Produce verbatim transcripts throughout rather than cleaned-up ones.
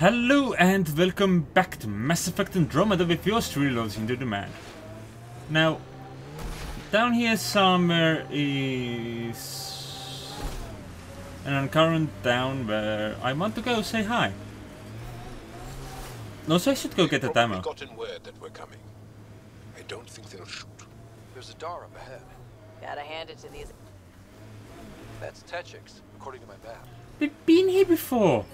Hello and welcome back to Mass Effect Andromeda with yours truly, Loads Into Demand. Now, down here somewhere is an uncurrent town where I want to go say hi. No, so I should go get the demo. We've gotten word that we're coming. I don't think they'll shoot. There's a Dar up ahead. Gotta hand it to these. That's Tetchix, according to my map. We've been here before.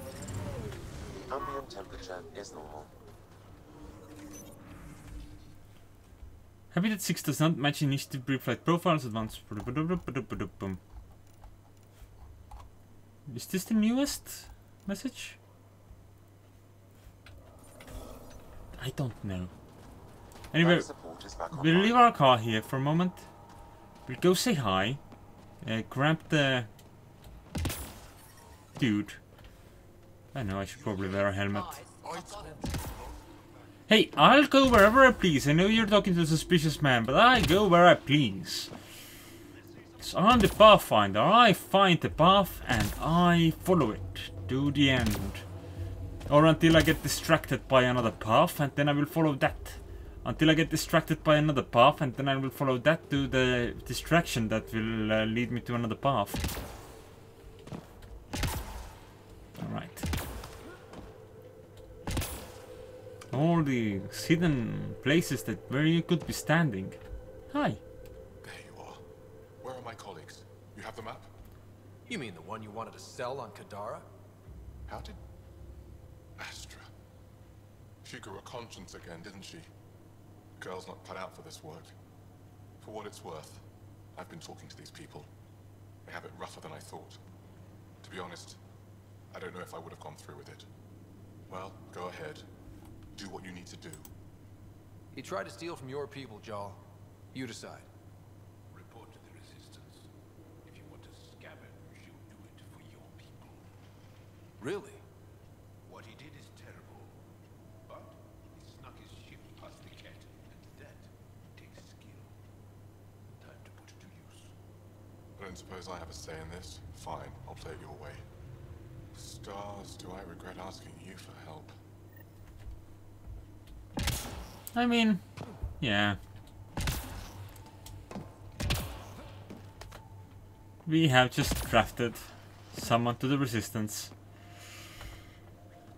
Ambient temperature is normal. Happy that six does not match initiative pre-flight profiles at once. Is this the newest message? I don't know. Anyway, we'll leave our car here for a moment. We'll go say hi. Uh, grab the dude. I know, I should probably wear a helmet. Hey, I'll go wherever I please. I know you're talking to a suspicious man, but I go where I please. So I'm the pathfinder. I find the path and I follow it to the end. Or until I get distracted by another path and then I will follow that. Until I get distracted by another path and then I will follow that to the distraction that will uh, lead me to another path. Alright. All these hidden places that where you could be standing. Hi. There you are. Where are my colleagues? You have the map? You mean the one you wanted to sell on Kadara? How did... Astra. She grew a conscience again, didn't she? Girl's not cut out for this work. For what it's worth, I've been talking to these people. They have it rougher than I thought. To be honest, I don't know if I would have gone through with it. Well, go ahead. Do what you need to do. He tried to steal from your people, Jaal. You decide. Report to the Resistance. If you want to scavenge, you'll do it for your people. Really? What he did is terrible. But he snuck his ship past the Kett, and that takes skill. Time to put it to use. I don't suppose I have a say in this. Fine, I'll play it your way. Stars, do I regret asking you for help? I mean, yeah. We have just drafted someone to the Resistance.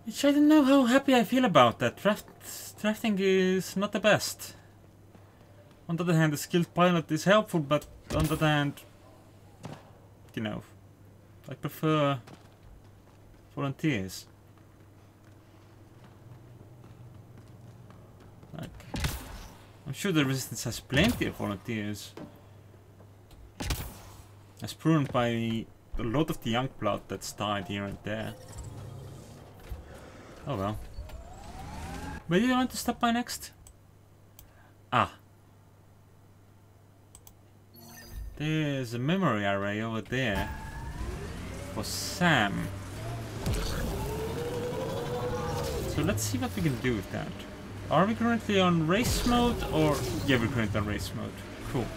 Which I don't know how happy I feel about that. Draft, drafting is not the best. On the other hand, a skilled pilot is helpful, but on the other hand, you know, I prefer volunteers. I'm sure the Resistance has plenty of volunteers, as proven by a lot of the young blood that's died here and there. Oh well. Where do you want to stop by next? Ah. There's a memory array over there for Sam. So let's see what we can do with that. Are we currently on race mode or... Yeah, we're currently on race mode. Cool.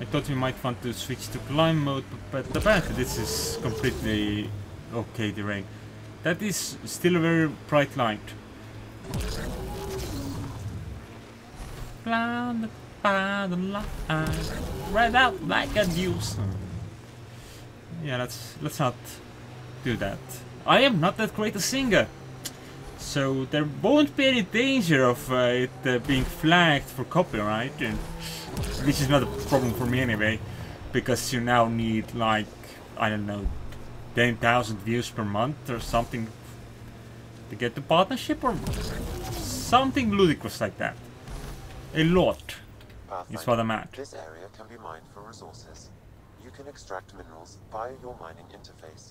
I thought we might want to switch to climb mode, but apparently this is completely okay terrain. That is still a very bright light. Climb the ladder, right out like a deuce. Yeah, let's, let's not do that. I am not that great a singer. So there won't be any danger of uh, it uh, being flagged for copyright, and, which is not a problem for me anyway, because you now need like, I don't know, ten thousand views per month or something to get the partnership or something ludicrous like that. A lot is what I'm at. This area can be mined for resources. You can extract minerals via your mining interface.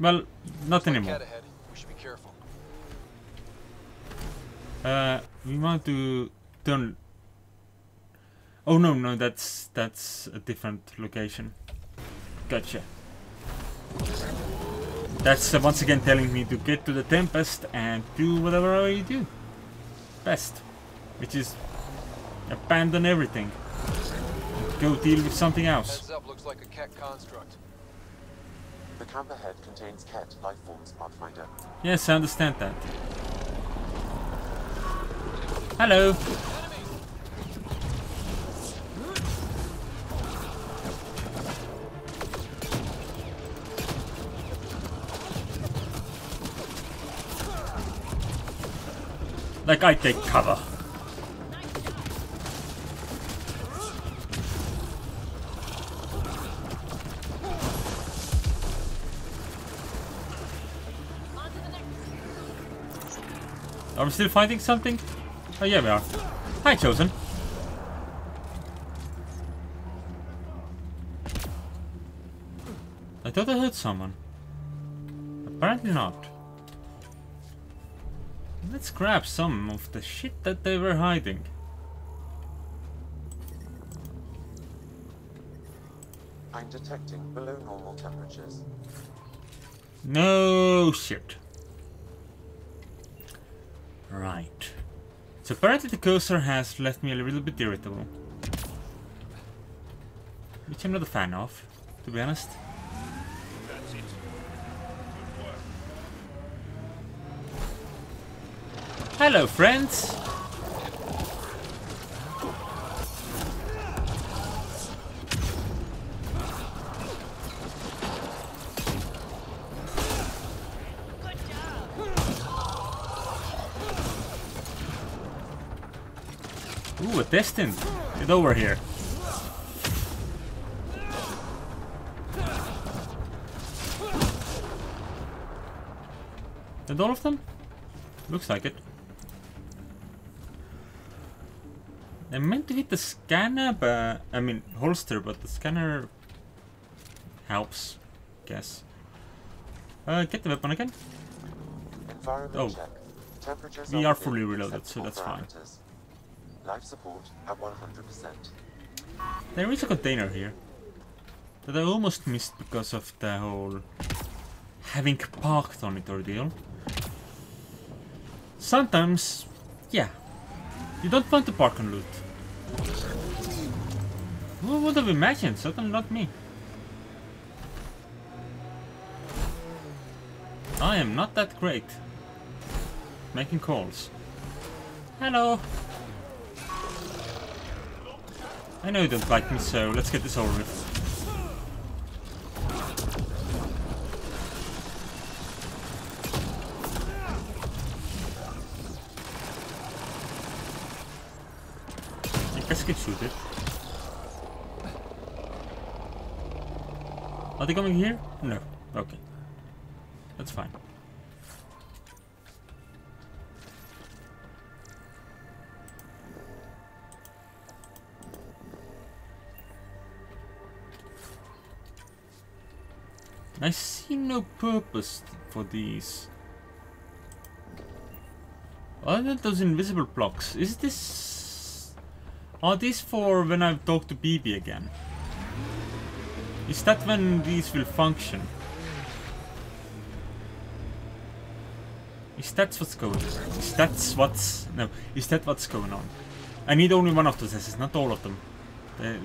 Well, not anymore. We should be careful. Uh, we want to turn... Oh no, no, that's that's a different location. Gotcha. That's uh, once again telling me to get to the Tempest and do whatever I do best, which is abandon everything. Go deal with something else. Heads up, looks like a Kett construct. The camp ahead contains Kett Lifeform's Pathfinder. Yes, I understand that. Hello. Like, I take cover. Are we still fighting something? Oh, yeah, we are. Hi, Chosen. I thought I heard someone. Apparently not. Let's grab some of the shit that they were hiding. I'm detecting below normal temperatures. No shit. Right. So apparently the cursor has left me a little bit irritable. Which I'm not a fan of, to be honest. Hello, friends! Ooh, a distant! Get over here. Is that all of them? Looks like it. I meant to hit the scanner, but I mean holster, but the scanner helps, guess. Uh, get the weapon again. Oh, we are fully reloaded, so that's fine. Life support at one hundred percent. There is a container here that I almost missed because of the whole having parked on it ordeal. Sometimes, yeah, you don't want to park on loot. Who would have imagined? Certainly not me. I am not that great making calls. Hello. I know you don't like me, so let's get this over with. I guess I can shoot it. Are they coming here? No. Okay. That's fine. I see no purpose for these. Other than those invisible blocks, is this... Are these for when I talk to P B again? Is that when these will function? Is that what's going on? Is that what's... No, is that what's going on? I need only one of those assets, not all of them. They're,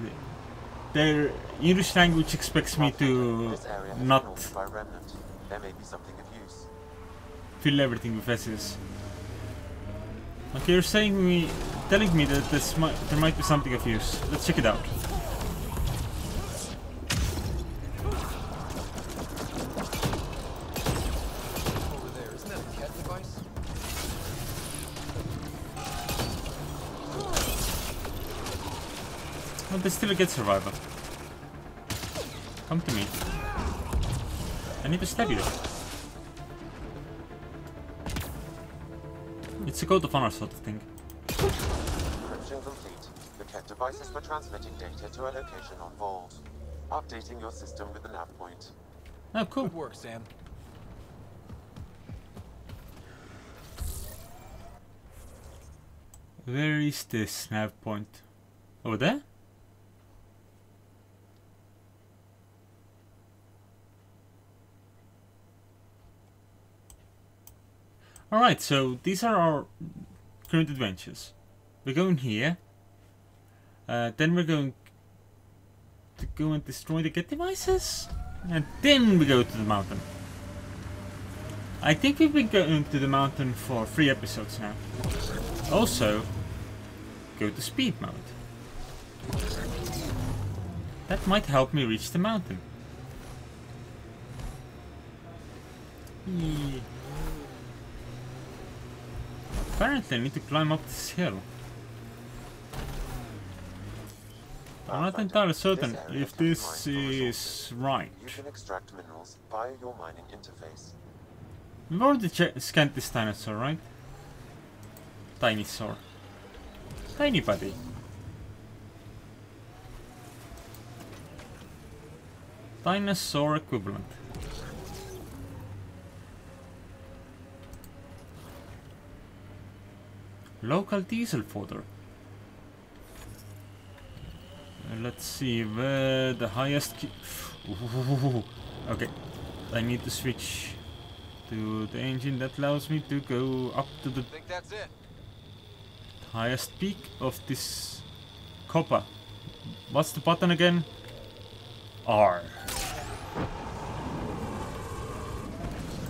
Their English language expects me to not fill everything with S's. Okay, you're saying me, telling me that this might, there might be something of use. Let's check it out. There's still a good survivor. Come to me. I need to stab you. It's a code of honor sort of thing. Encryption complete. The Kett devices were transmitting data to a location on vault. Updating your system with the nav point. Oh, cool. Good work, Sam. Where is this nav point? Over there? Alright, so these are our current adventures. We're going here. Uh, then we're going to go and destroy the Kett devices? And then we go to the mountain. I think we've been going to the mountain for three episodes now. Also, go to speed mode. That might help me reach the mountain. Yeah. Apparently I need to climb up this hill. I'm not entirely certain if this is right. You can extract minerals via your mining interface. We've already scanned this dinosaur, right? Tiny saur. Tiny buddy. Dinosaur equivalent. Local diesel fodder. Let's see where the highest. Ooh, okay, I need to switch to the engine that allows me to go up to the think that's it. highest peak of this copper. What's the button again? R.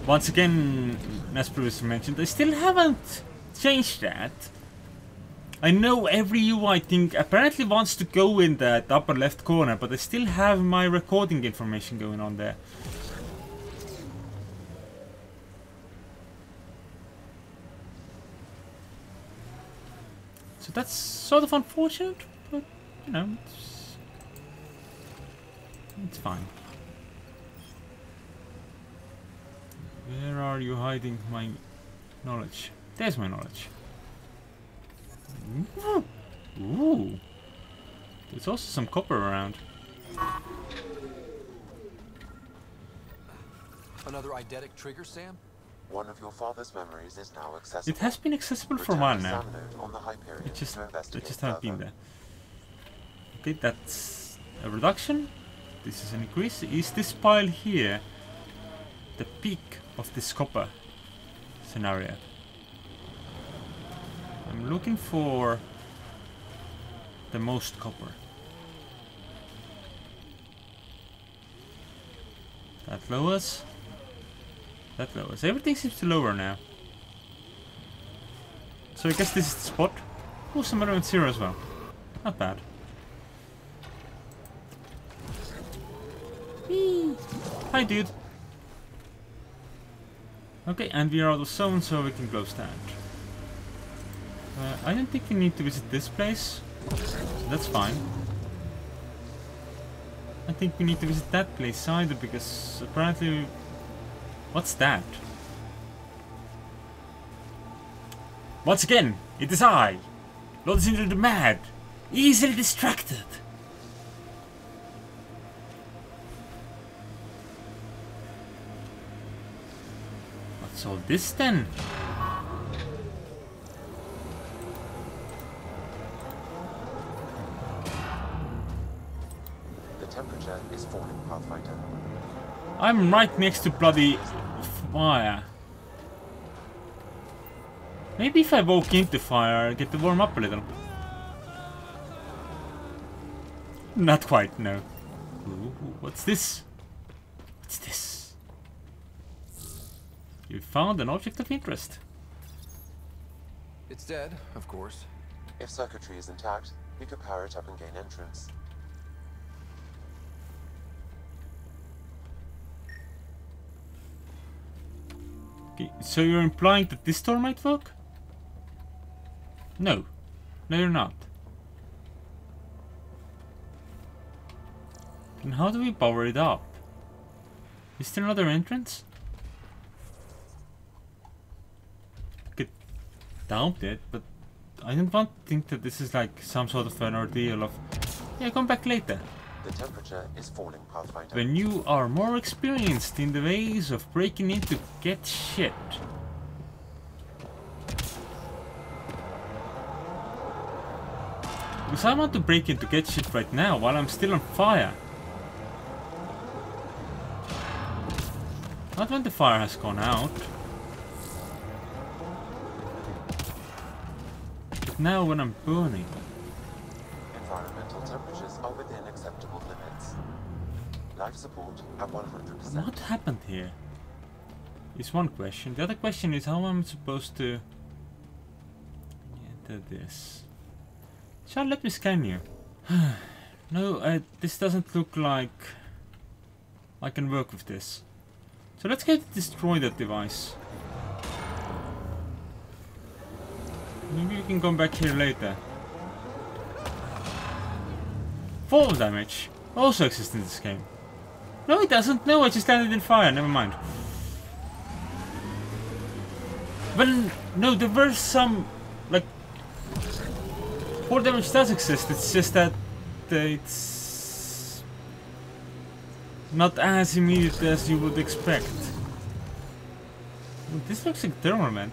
Once again, as previously mentioned, I still haven't changed that. I know every U I thing apparently wants to go in that upper left corner, but I still have my recording information going on there. So that's sort of unfortunate, but you know, it's, it's fine. Where are you hiding my knowledge? There's my knowledge. Ooh. There's also some copper around. Another eidetic trigger, Sam? One of your father's memories is now accessible. It has been accessible for a while now. It just, it just hasn't been there. Okay, that's a reduction. This is an increase. Is this pile here the peak of this copper scenario? I'm looking for the most copper. That lowers. That lowers. Everything seems to lower now. So I guess this is the spot. Oh, some element zero as well. Not bad. Whee. Hi, dude. Okay, and we are out of zone, so we can close that. Uh, I don't think we need to visit this place, so that's fine. I think we need to visit that place either, because apparently... What's that? Once again, it is I! Lord Cinder the Mad! Easily distracted! What's all this then? I'm right next to bloody fire. Maybe if I walk into fire, I'll get to warm up a little. Not quite, no. Ooh, what's this? What's this? You found an object of interest. It's dead, of course. If circuitry is intact, we could power it up and gain entrance. So you're implying that this door might work? No. No, you're not. Then how do we power it up? Is there another entrance? I could doubt it, but I don't want to think that this is like some sort of an ordeal of... Yeah, come back later. The temperature is falling, Pathfinder. When you are more experienced in the ways of breaking into Kett shit. Because I want to break into Kett shit right now while I'm still on fire. Not when the fire has gone out. But now when I'm burning. Environmental temperatures are within acceptable limits. Life support at one hundred percent. What happened here? Is one question. The other question is how I'm supposed to enter this. Shall let me scan you? No, uh, this doesn't look like I can work with this. So let's get to destroy that device. Maybe we can come back here later. Fall damage also exists in this game. No, it doesn't. No, I just landed in fire. Never mind. Well, no, there were some, like, fall damage does exist. It's just that uh, it's not as immediate as you would expect. Well, this looks like thermament.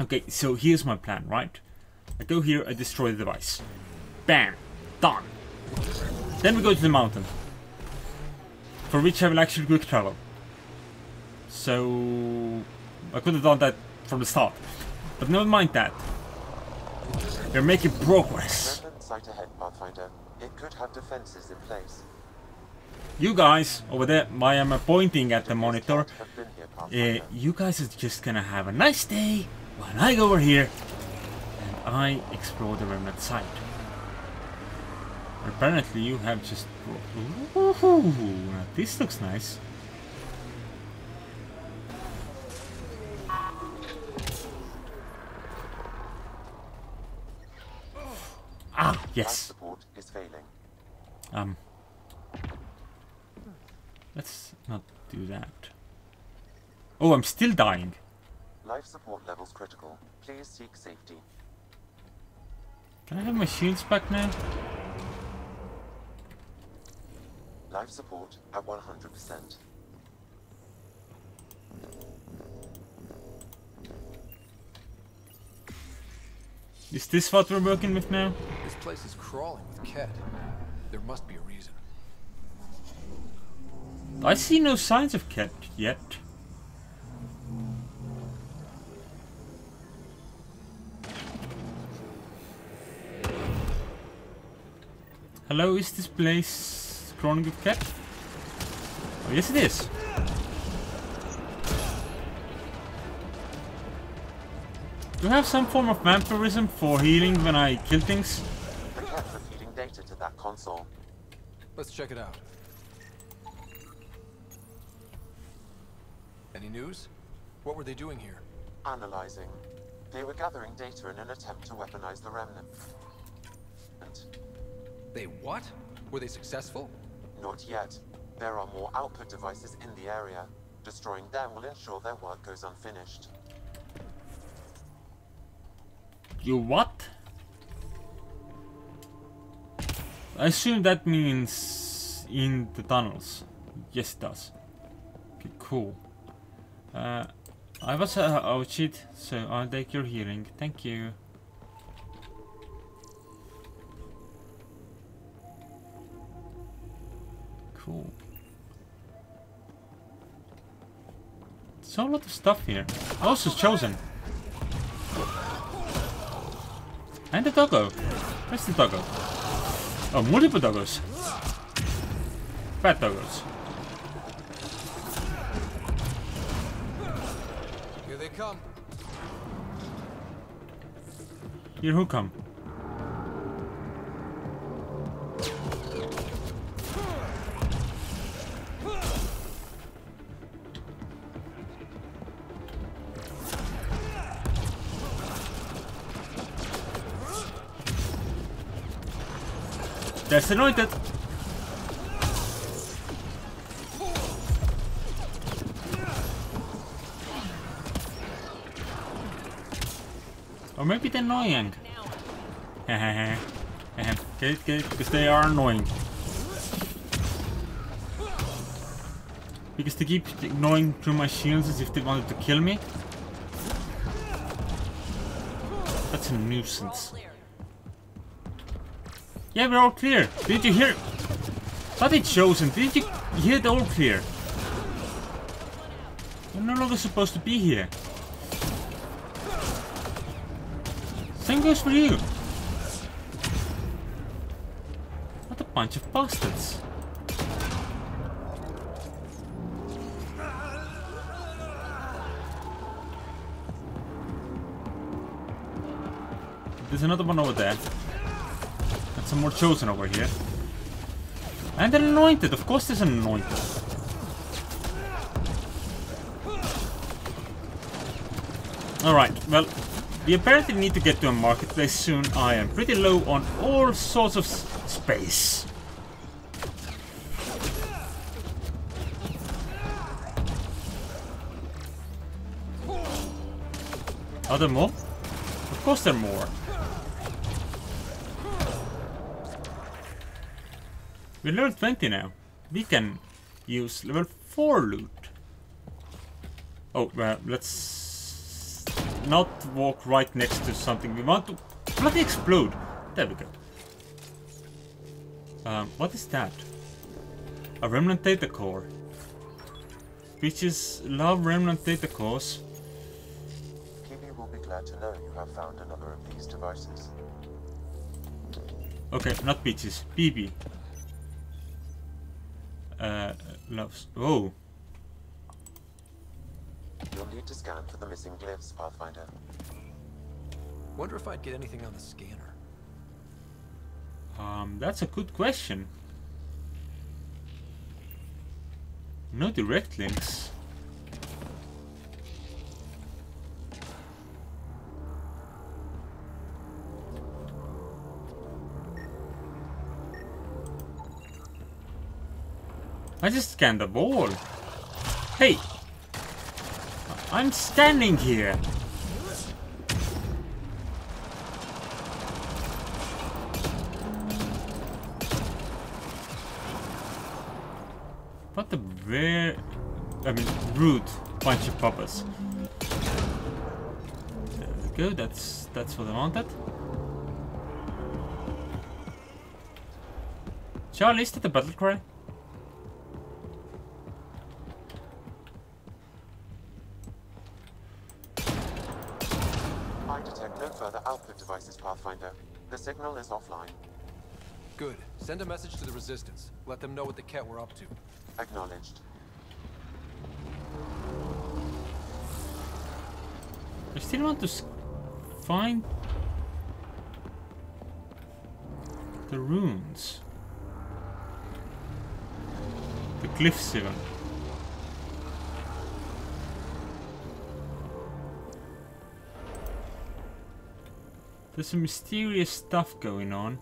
Okay, so here's my plan, right? I go here, I destroy the device. Bam! Done! Then we go to the mountain. For which I will actually quick travel. So... I could have done that from the start. But never mind that. We're making progress. You guys over there, I am pointing at the monitor. Uh, you guys are just gonna have a nice day. When I go over here and I explore the Remnant site. Apparently you have just... Ooh, this looks nice. Ah, yes. Um, let's not do that. Oh, I'm still dying. Life support levels critical. Please seek safety. Can I have my shields back now? Life support at one hundred percent. Is this what we're working with now? This place is crawling with Kett. There must be a reason. I see no signs of Kett yet. Hello, is this place crawling with Kett? Oh, yes it is! Do you have some form of vampirism for healing when I kill things? The Kett's are feeding data to that console. Let's check it out. Any news? What were they doing here? Analyzing. They were gathering data in an attempt to weaponize the Remnant. They what? Were they successful? Not yet. There are more output devices in the area. Destroying them will ensure their work goes unfinished. You what? I assume that means in the tunnels. Yes, it does. Okay, cool. Uh, I was uh, outed, so I'll take your healing. Thank you. Cool. So a lot of stuff here. Also chosen. And a doggo. Where's the doggo? Oh, multiple doggos. Bad doggos. Here they come. Here who come? That's anointed! Or maybe they're annoying. Get it, get it, because they are annoying. Because they keep ignoring through my shields as if they wanted to kill me. That's a nuisance. Yeah, we're all clear. Did you hear? But it's chosen. Did you hear the all clear? We're no longer supposed to be here. Same goes for you. What a bunch of bastards. There's another one over there. And some more chosen over here. And an anointed. Of course there's an anointed. Alright, well, we apparently need to get to a marketplace soon. I am pretty low on all sorts of s space. Are there more? Of course there are more. We level twenty now. We can use level four loot. Oh, well, let's not walk right next to something. We want to bloody explode. There we go. Um, what is that? A remnant data core. Bitches love remnant data cores. P B will be glad to know you have found another of these devices. Okay, not bitches. P B. Uh, loves. Oh. You'll need to scan for the missing glyphs, Pathfinder. Wonder if I'd get anything on the scanner. Um, that's a good question. No direct links. I just scanned the wall. Hey! I'm standing here! What a rare... I mean, rude bunch of papas. There we go, that's, that's what I wanted. Jaal, is that the battle cry? Pathfinder, the signal is offline. Good. Send a message to the Resistance. Let them know what the Kett were up to. Acknowledged. I still want to find the runes, the glyphs even. There's some mysterious stuff going on.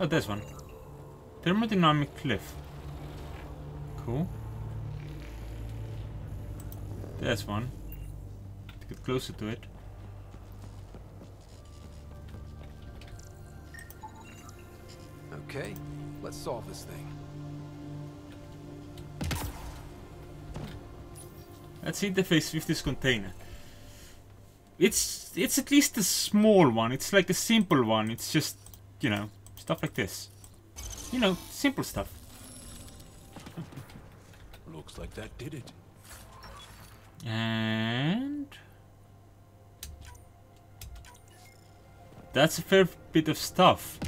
Oh, there's one. Thermodynamic cliff. Cool. There's one. Let's get closer to it. Okay, let's solve this thing. Let's interface with this container. It's it's at least a small one. It's like a simple one. It's just, you know, stuff like this. You know, simple stuff. Looks like that did it. And that's a fair bit of stuff.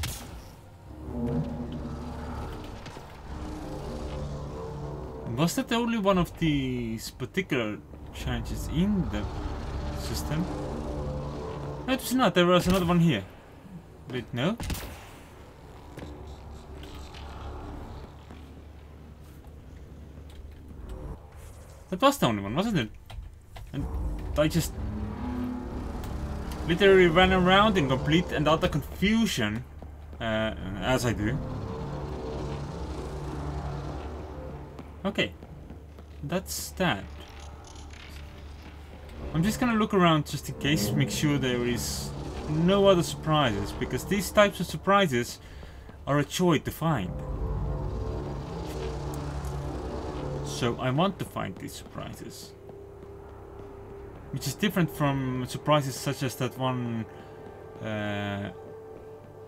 Was that the only one of these particular changes in the system? No, it was not. There was another one here. Wait, no. That was the only one, wasn't it? And I just literally ran around in complete and utter confusion, uh, as I do. Okay, that's that. I'm just gonna look around just in case, make sure there is no other surprises, because these types of surprises are a joy to find. So I want to find these surprises. Which is different from surprises such as that one uh,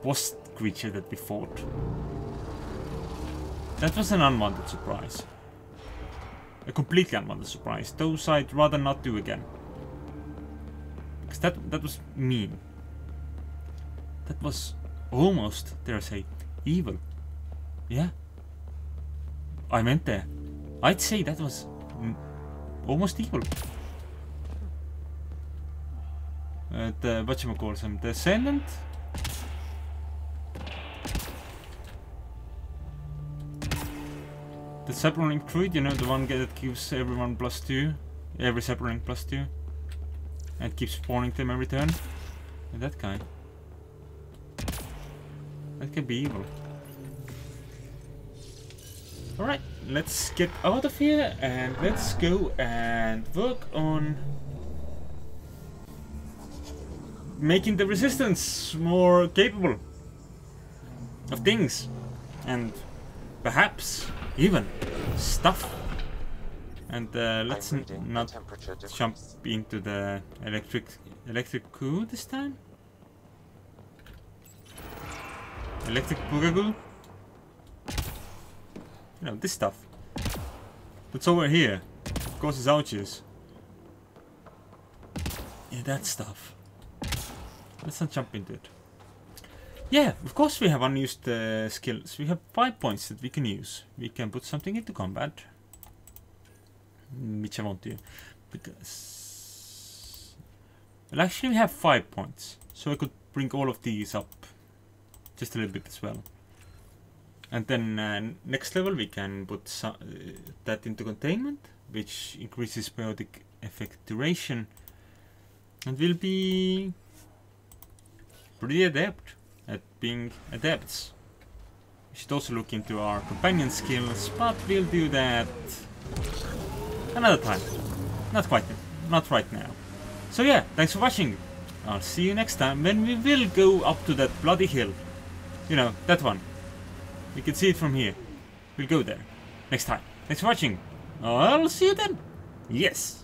boss creature that we fought. That was an unwanted surprise. A completely unwanted surprise. Those I'd rather not do again. Because that, that was mean. That was almost, dare I say, evil. Yeah. I went there. I'd say that was almost evil. Uh, the whatchamacalls him, the Ascendant? The Separating Druid, you know, the one that gives everyone plus two. Every Separating plus two. And keeps spawning them every turn. And that guy. That can be evil. Alright, let's get out of here and let's go and work on making the Resistance more capable of things and perhaps even stuff. And uh, let's not jump into the electric electric coup this time. Electric Boogaloo. You know, this stuff. That's over here. Of course, it's ouches. Yeah, that stuff. Let's not jump into it. Yeah, of course we have unused uh, skills. We have five points that we can use. We can put something into combat. Which I won't do. Because... Well, actually we have five points. So I could bring all of these up. Just a little bit as well. And then uh, next level we can put some, uh, that into containment, which increases periodic effect duration. And we'll be pretty adept at being adepts. We should also look into our companion skills, but we'll do that another time. Not quite, not right now. So yeah, thanks for watching. I'll see you next time when we will go up to that bloody hill. You know, that one. You can see it from here. We'll go there next time. Thanks for watching. I'll see you then. Yes.